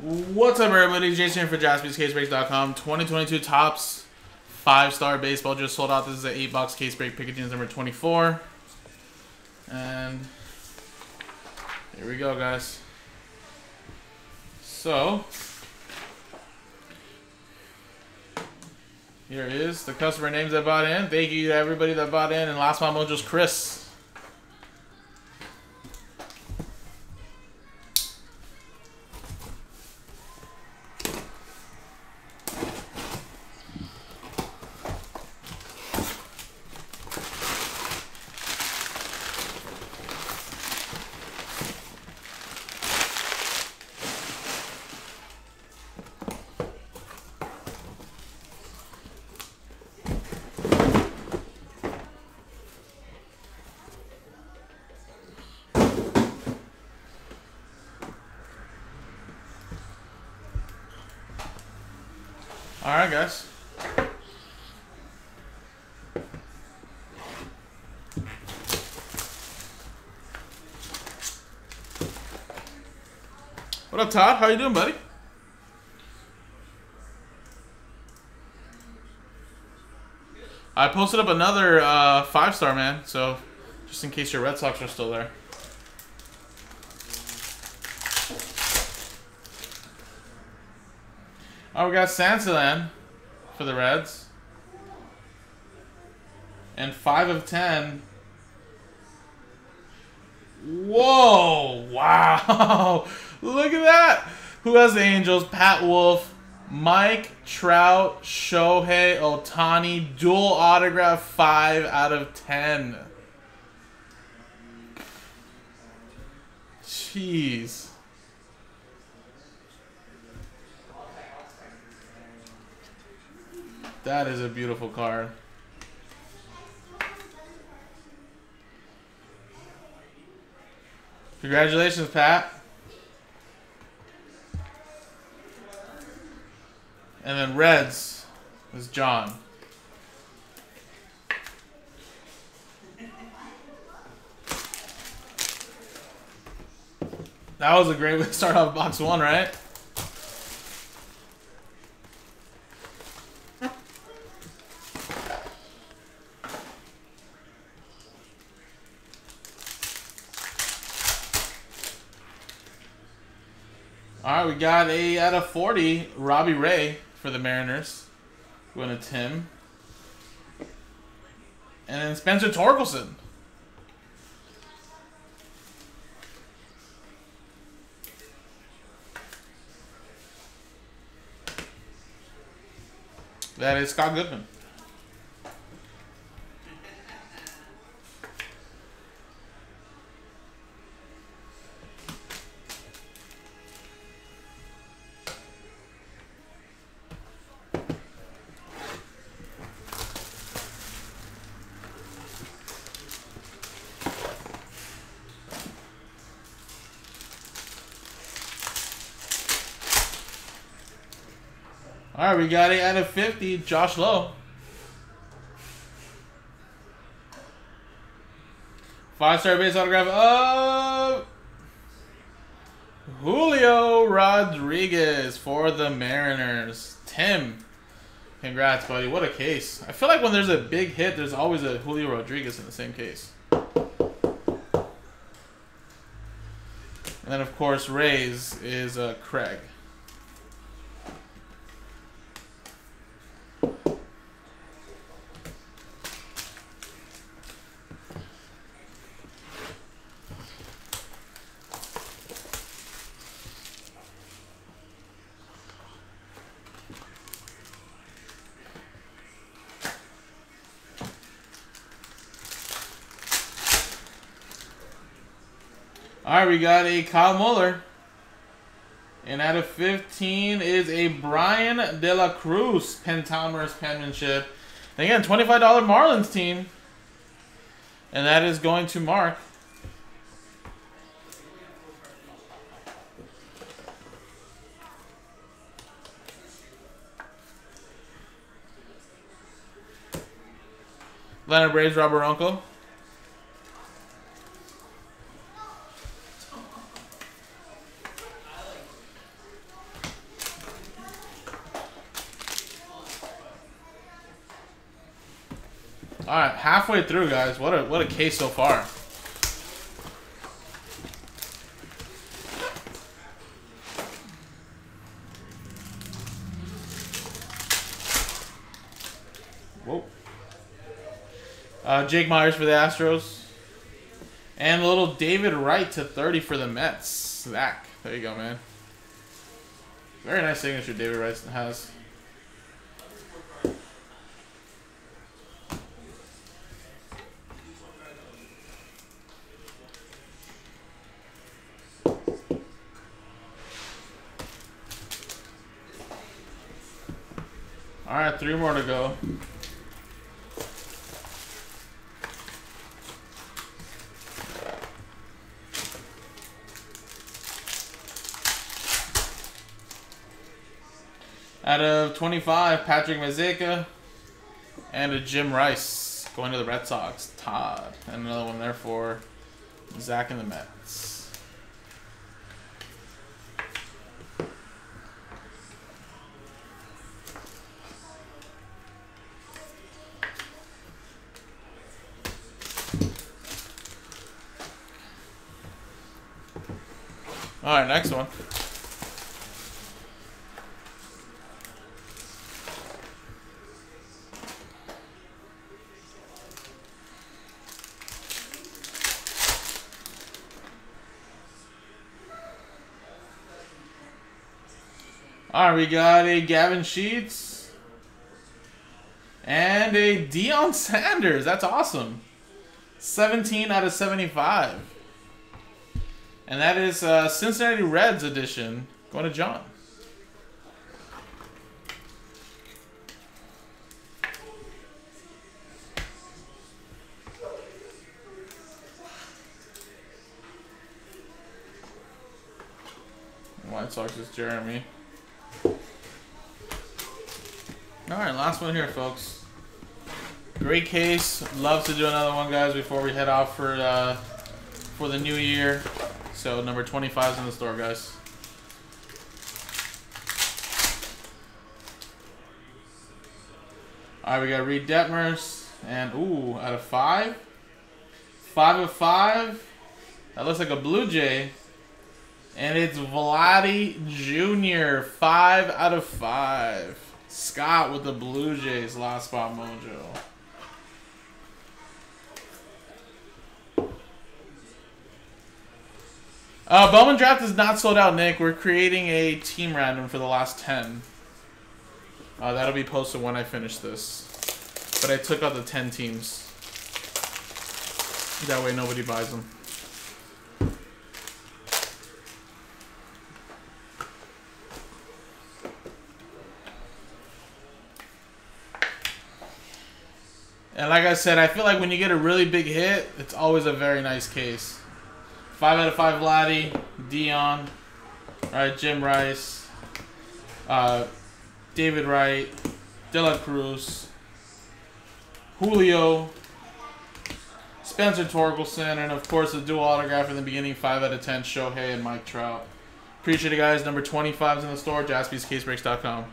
What's up, everybody? Jason here for JaspysCaseBreaks.com. 2022 Topps 5-Star Baseball just sold out. This is an 8-box case break. Picatinus number 24. And here we go, guys. So here is the customer names that bought in. Thank you to everybody that bought in. And last month, Mojo's Chris. All right, guys. What up, Todd? How you doing, buddy? I posted up another 5-star, man, so just in case your Red Sox are still there. Oh, we got Sansalan for the Reds. And 5 of 10. Whoa! Wow! Look at that! Who has the Angels? Pat Wolf, Mike Trout, Shohei Ohtani. Dual autograph 5 out of 10. Jeez. That is a beautiful card. Congratulations, Pat. And then Reds is John. That was a great way to start off box one, right? All right, we got a out of 40, Robbie Ray for the Mariners. Going to Tim. And then Spencer Torkelson. That is Scott Goodman. All right, we got it out of 50, Josh Lowe. 5-star base autograph of Julio Rodriguez for the Mariners. Tim, congrats, buddy. What a case. I feel like when there's a big hit, there's always a Julio Rodriguez in the same case. And then, of course, Rays is Craig. All right, we got a Kyle Muller. And out of 15 is a Brian De La Cruz, Pentomer's penmanship. And again, $25 Marlins team. And that is going to Mark. Leonard Braves, Robert Uncle. All right, halfway through, guys. What a case so far. Whoa. Jake Myers for the Astros. And a little David Wright /30 for the Mets. Zach. There you go, man. Very nice signature David Wright has. All right, 3 more to go. Out of 25, Patrick Mazeka and a Jim Rice going to the Red Sox. Todd. And another one there for Zach and the Mets. All right, next one. All right, we got a Gavin Sheets and a Deion Sanders. That's awesome. 17 out of 75. And that is Cincinnati Reds edition. Going to John. White Sox is Jeremy. Alright, last one here, folks. Great case. Love to do another one, guys, before we head off for the new year. So, number 25 is in the store, guys. Alright, we got Reed Detmers. And, ooh, out of 5. 5 of 5. That looks like a Blue Jay. And it's Vladdy Jr. 5 out of 5. Scott with the Blue Jays, last spot mojo. Bowman draft is not sold out, Nick. We're creating a team random for the last 10. That'll be posted when I finish this. But I took out the 10 teams. That way nobody buys them. And like I said, I feel like when you get a really big hit, it's always a very nice case. 5 out of 5 Vladdy, Deion, right, Jim Rice, David Wright, De La Cruz, Julio, Spencer Torkelson, and of course the dual autograph in the beginning, 5 out of 10 Shohei and Mike Trout. Appreciate it, guys. Number 25's in the store, JaspysCaseBreaks.com.